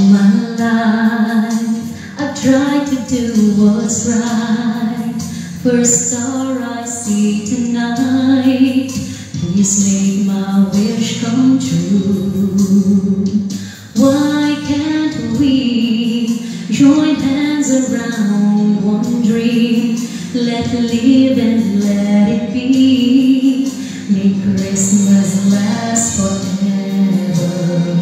all my life I've tried to do what's right. First star I see tonight, please make my wish come true. Why can't we join hands around one dream? Let live and let it be. Make Christmas last forever.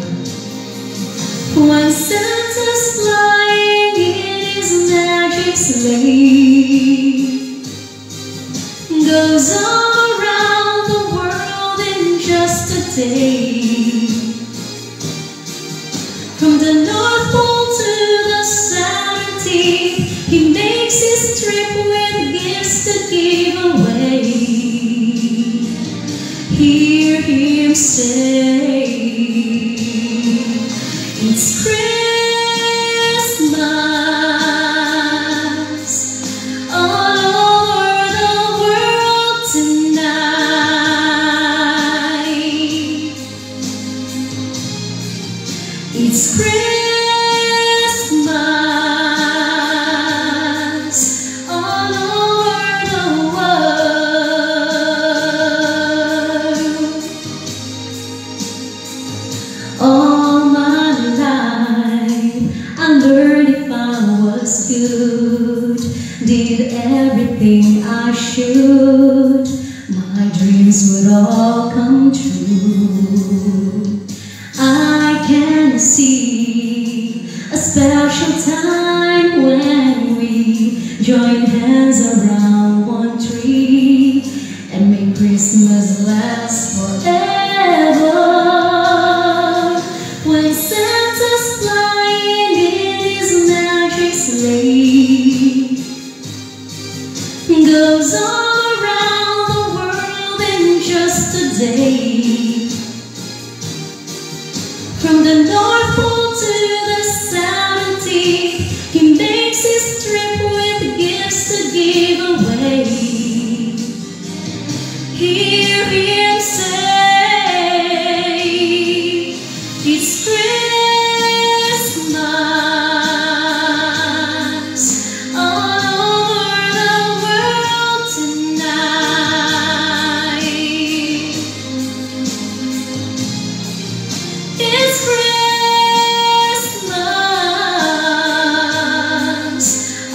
When Santa's flying in his magic sleigh, goes all around the world in just a day. From the North Pole to the Saturn tip, he makes his trip with gifts to give away. Hear him say, it's Christmas all over the world tonight. It's Christmas all over the world. All my life I learned if I was good, did everything I should, my dreams would all come true. I can see a special time when we join hands around one tree and make Christmas last forever. When Santa's flying in his magic sleigh, goes all around the world in just a day. From the North Pole to the South Sea, he makes his trip with gifts to give away. Hear him say, it's Christmas all over the world tonight. It's Christmas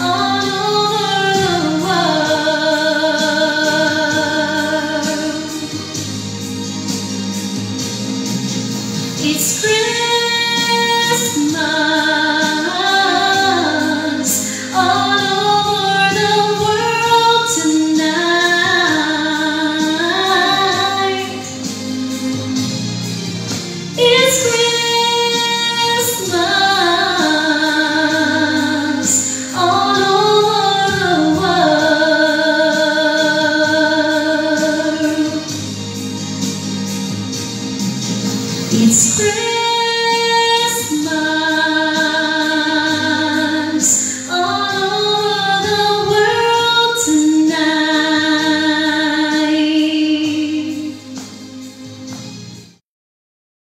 all over the world. It's Christmas.